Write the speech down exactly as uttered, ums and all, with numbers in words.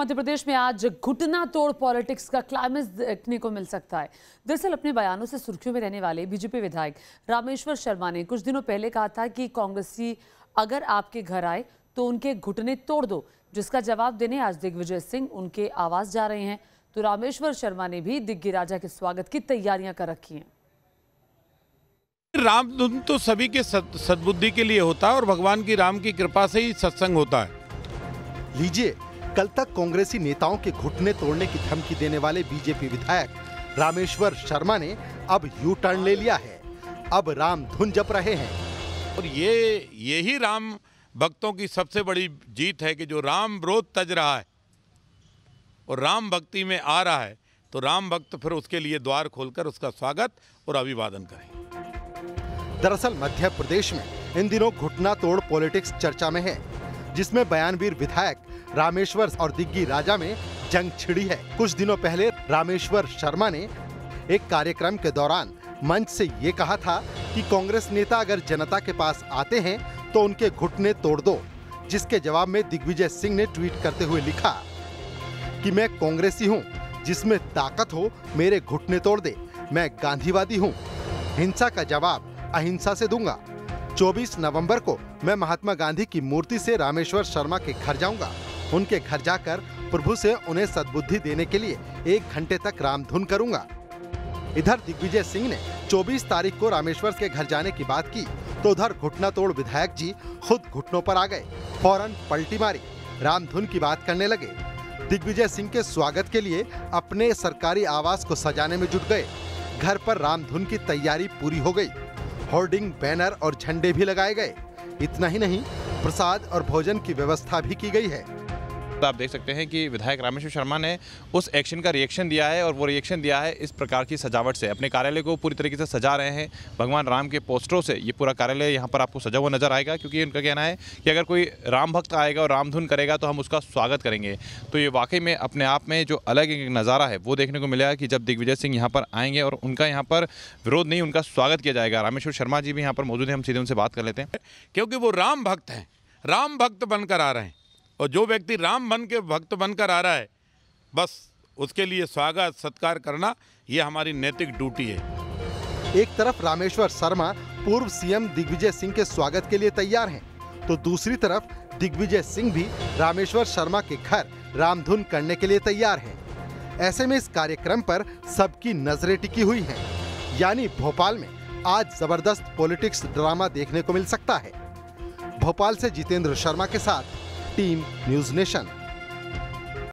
मध्य प्रदेश में आज घुटना तोड़ पॉलिटिक्स का क्लाइमेक्स देखने को मिल सकता है। दरअसल अपने बयानों से सुर्खियों में रहने वाले बीजेपी विधायक रामेश्वर शर्मा ने कुछ दिनों पहले कहा था कि कांग्रेसी अगर आपके घर आए तो उनके घुटने तोड़ दो, जिसका जवाब देने आज दिग्विजय सिंह उनके आवास जा रहे हैं। तो रामेश्वर शर्मा ने भी दिग्गी राजा के स्वागत की तैयारियां कर रखी हैं। रामधुन तो सभी के सद्बुद्धि के लिए होता है और भगवान की राम की कृपा से ही सत्संग होता है। लीजिए, कल तक कांग्रेसी नेताओं के घुटने तोड़ने की धमकी देने वाले बीजेपी विधायक रामेश्वर शर्मा ने अब यू टर्न ले लिया है। अब राम धुन जप रहे हैं और ये यही राम भक्तों की सबसे बड़ी जीत है कि जो राम विरोध तज रहा है और राम भक्ति में आ रहा है, तो राम भक्त फिर उसके लिए द्वार खोलकर उसका स्वागत और अभिवादन करें। दरअसल मध्य प्रदेश में इन दिनों घुटना तोड़ पॉलिटिक्स चर्चा में है, जिसमें बयानवीर विधायक रामेश्वर और दिग्गी राजा में जंग छिड़ी है। कुछ दिनों पहले रामेश्वर शर्मा ने एक कार्यक्रम के दौरान मंच से ये कहा था कि कांग्रेस नेता अगर जनता के पास आते हैं तो उनके घुटने तोड़ दो, जिसके जवाब में दिग्विजय सिंह ने ट्वीट करते हुए लिखा कि मैं कांग्रेसी हूँ, जिसमें ताकत हो मेरे घुटने तोड़ दे। मैं गांधीवादी हूँ, हिंसा का जवाब अहिंसा से दूंगा। चौबीस नवंबर को मैं महात्मा गांधी की मूर्ति से रामेश्वर शर्मा के घर जाऊंगा। उनके घर जाकर प्रभु से उन्हें सद्बुद्धि देने के लिए एक घंटे तक रामधुन करूंगा। इधर दिग्विजय सिंह ने चौबीस तारीख को रामेश्वर के घर जाने की बात की तो उधर घुटना तोड़ विधायक जी खुद घुटनों पर आ गए, फौरन पलटी मारी, रामधुन की बात करने लगे। दिग्विजय सिंह के स्वागत के लिए अपने सरकारी आवास को सजाने में जुट गए। घर पर रामधुन की तैयारी पूरी हो गयी, होर्डिंग, बैनर और झंडे भी लगाए गए। इतना ही नहीं, प्रसाद और भोजन की व्यवस्था भी की गई है। आप देख सकते हैं कि विधायक रामेश्वर शर्मा ने उस एक्शन का रिएक्शन दिया है और वो रिएक्शन दिया है इस प्रकार की सजावट से। अपने कार्यालय को पूरी तरीके से सजा रहे हैं, भगवान राम के पोस्टरों से ये पूरा कार्यालय यहाँ पर आपको सजा हुआ नजर आएगा, क्योंकि उनका कहना है कि अगर कोई राम भक्त आएगा और रामधुन करेगा तो हम उसका स्वागत करेंगे। तो ये वाकई में अपने आप में जो अलग एक नज़ारा है वो देखने को मिला कि जब दिग्विजय सिंह यहाँ पर आएंगे और उनका यहाँ पर विरोध नहीं, उनका स्वागत किया जाएगा। रामेश्वर शर्मा जी भी यहाँ पर मौजूद है, हम सीधे उनसे बात कर लेते हैं, क्योंकि वो राम भक्त हैं, राम भक्त बनकर आ रहे हैं। और जो व्यक्ति राम बन के भक्त बनकर आ रहा है, बस उसके लिए स्वागत सत्कार करना ये हमारी नैतिक ड्यूटी है। एक तरफ रामेश्वर शर्मा पूर्व सीएम दिग्विजय सिंह के स्वागत के लिए तैयार हैं, तो दूसरी तरफ दिग्विजय सिंह भी रामेश्वर शर्मा के घर रामधुन करने के लिए तैयार हैं। ऐसे में इस कार्यक्रम पर सबकी नजरें टिकी हुई हैं, यानी भोपाल में आज जबरदस्त पॉलिटिक्स ड्रामा देखने को मिल सकता है। भोपाल से जितेंद्र शर्मा के साथ टीम न्यूज़ नेशन।